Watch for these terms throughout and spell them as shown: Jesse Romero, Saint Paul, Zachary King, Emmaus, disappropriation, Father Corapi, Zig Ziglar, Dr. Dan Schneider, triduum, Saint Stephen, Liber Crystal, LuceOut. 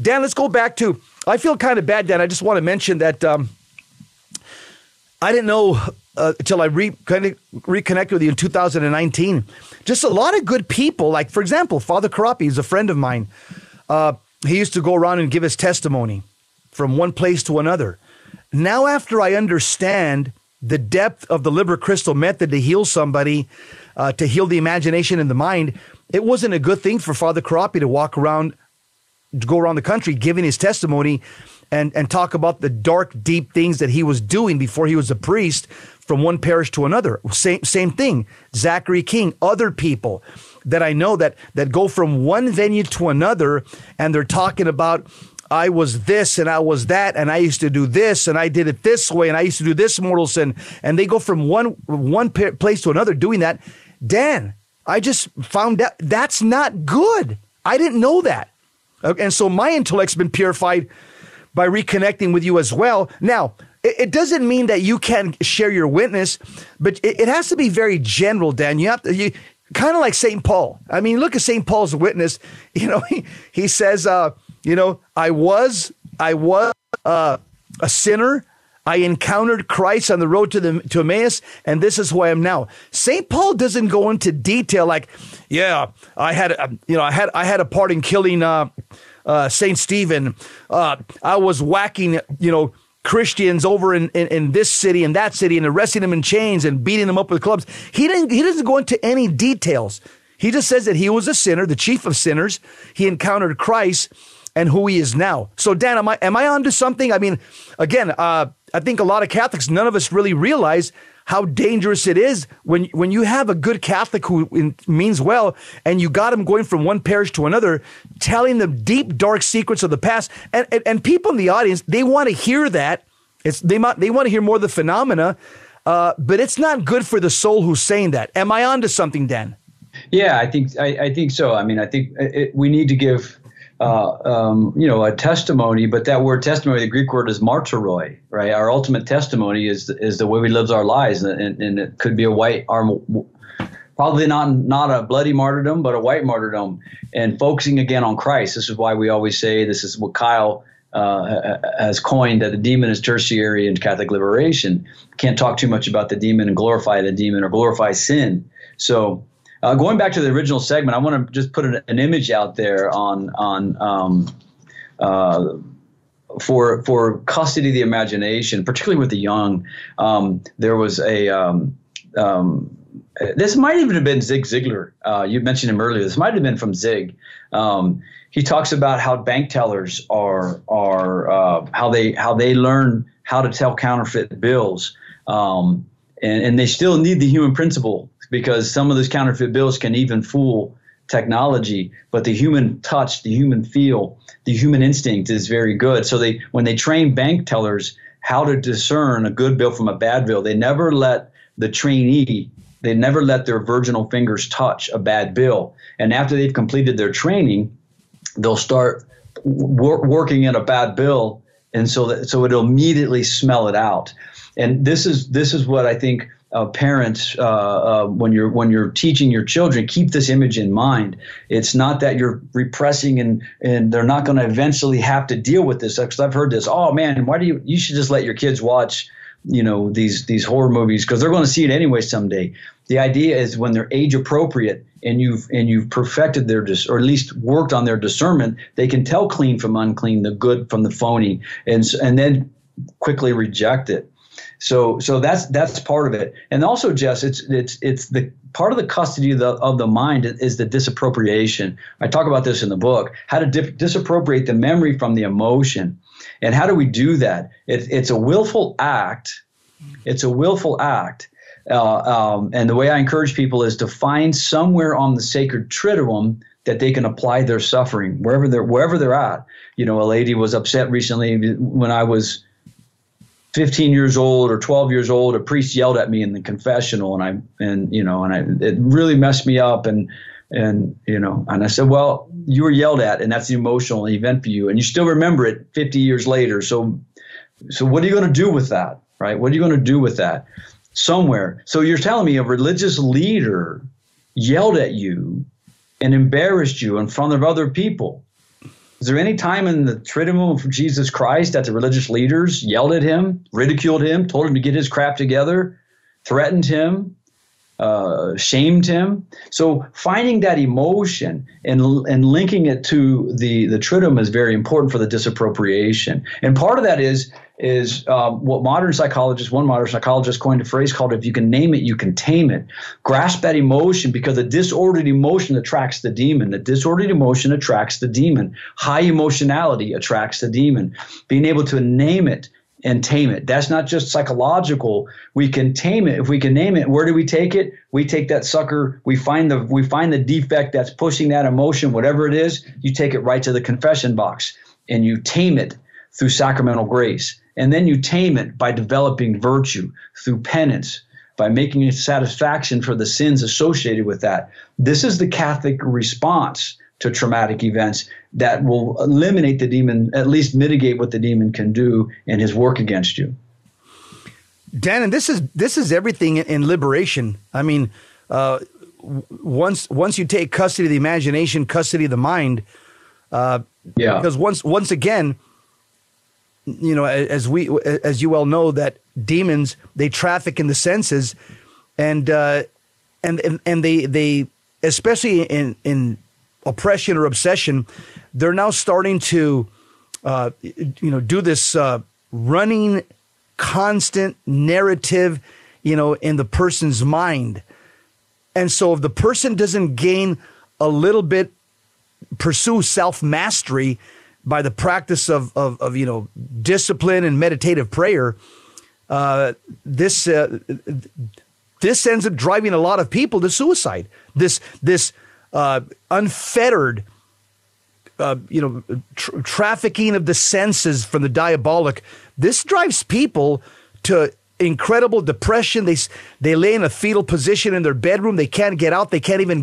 Dan, let's go back to, I feel kind of bad, Dan. I just want to mention that I didn't know until I reconnected with you in 2019. Just a lot of good people. Like, for example, Father Corapi is a friend of mine. He used to go around and give his testimony from one place to another. Now, after I understand the depth of the Liber Crystal method to heal somebody, to heal the imagination and the mind, it wasn't a good thing for Father Corapi to walk around, to go around the country giving his testimony and talk about the dark, deep things that he was doing before he was a priest from one parish to another. Same thing, Zachary King, other people that I know that go from one venue to another, and they're talking about, I was this and I was that, and I used to do this and I did it this way and I used to do this mortal sin, and they go from one place to another doing that. Dan, I just found out that's not good. I didn't know that. And so my intellect's been purified by reconnecting with you as well. Now, it doesn't mean that you can't share your witness, but it has to be very general, Dan. You have to... kind of like Saint Paul. I mean, look at Saint Paul's witness. You know, he says, you know, I was a sinner. I encountered Christ on the road to Emmaus, and this is who I am now. Saint Paul doesn't go into detail like, yeah, I had a part in killing Saint Stephen. I was whacking, you know, Christians over in this city and that city and arresting them in chains and beating them up with clubs. He doesn't go into any details. He just says that he was a sinner, the chief of sinners. He encountered Christ and who he is now. So Dan, am I onto something? I mean, again, I think a lot of Catholics, none of us really realize how dangerous it is when you have a good Catholic who means well, and you got him going from one parish to another, telling them deep, dark secrets of the past. And people in the audience, they want to hear that. They want to hear more of the phenomena, but it's not good for the soul who's saying that. Am I onto something, Dan? Yeah, I think so. I mean, I think we need to give you know, a testimony, but that word testimony, the Greek word is martyroi, right? Our ultimate testimony is the way we live our lives, and it could be a white arm, probably not a bloody martyrdom, but a white martyrdom, and focusing again on Christ. This is why we always say, this is what Kyle has coined, that the demon is tertiary in Catholic liberation. Can't talk too much about the demon and glorify the demon or glorify sin. So going back to the original segment, I want to just put an image out there for custody of the imagination, particularly with the young. There was a this might even have been Zig Ziglar. You mentioned him earlier. This might have been from Zig. He talks about how bank tellers are how they learn how to tell counterfeit bills, and they still need the human principle, because some of those counterfeit bills can even fool technology, but the human touch, the human feel, the human instinct is very good. So when they train bank tellers how to discern a good bill from a bad bill, they never let their virginal fingers touch a bad bill. And after they've completed their training, they'll start working at a bad bill, and so it'll immediately smell it out. And this is what I think. Parents, when you're teaching your children, keep this image in mind. It's not that you're repressing and they're not going to eventually have to deal with this. Because I've heard this. Oh man, why do you should just let your kids watch, you know, these horror movies, because they're going to see it anyway someday. The idea is when they're age appropriate and you've perfected their or at least worked on their discernment, they can tell clean from unclean, the good from the phony, and then quickly reject it. So that's part of it. And also, Jess, it's the part of the custody of the mind is the disappropriation. I talk about this in the book, how to disappropriate the memory from the emotion. And how do we do that? It's a willful act. It's a willful act. And the way I encourage people is to find somewhere on the sacred triduum that they can apply their suffering, wherever they're at. You know, a lady was upset recently when I was 15 years old or 12 years old, a priest yelled at me in the confessional, and it really messed me up, and I said, well, you were yelled at, and that's the emotional event for you, and you still remember it 50 years later. So what are you going to do with that, right? What are you going to do with that? Somewhere. So you're telling me a religious leader yelled at you and embarrassed you in front of other people. Is there any time in the triduum of Jesus Christ that the religious leaders yelled at him, ridiculed him, told him to get his crap together, threatened him, shamed him? So finding that emotion and linking it to the triduum is very important for the disappropriation. And part of that is what one modern psychologist coined a phrase called, if you can name it, you can tame it. Grasp that emotion, because the disordered emotion attracts the demon. The disordered emotion attracts the demon. High emotionality attracts the demon. Being able to name it and tame it. That's not just psychological. We can tame it if we can name it. Where do we take it? We take that sucker. We find the defect that's pushing that emotion, whatever it is. You take it right to the confession box and you tame it through sacramental grace. And then you tame it by developing virtue through penance, by making a satisfaction for the sins associated with that. This is the Catholic response to traumatic events that will eliminate the demon, at least mitigate what the demon can do in his work against you. Dan, and this is everything in liberation. I mean, once you take custody of the imagination, custody of the mind, because once again, you know, as you well know, that demons, they traffic in the senses, and they especially in oppression or obsession, they're now starting to, do this running, constant narrative, in the person's mind. And so if the person doesn't gain a little bit, pursue self-mastery by the practice of discipline and meditative prayer, this ends up driving a lot of people to suicide. This unfettered, trafficking of the senses from the diabolic. This drives people to incredible depression. They lay in a fetal position in their bedroom. They can't get out. They can't even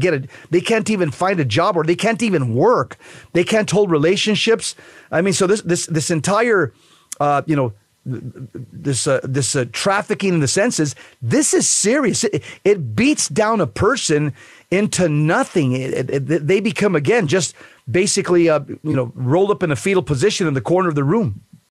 they can't even find a job, or they can't even work. They can't hold relationships. I mean, so this entire, this trafficking in the senses, this is serious. It beats down a person into nothing. They become, again, just basically rolled up in a fetal position in the corner of the room.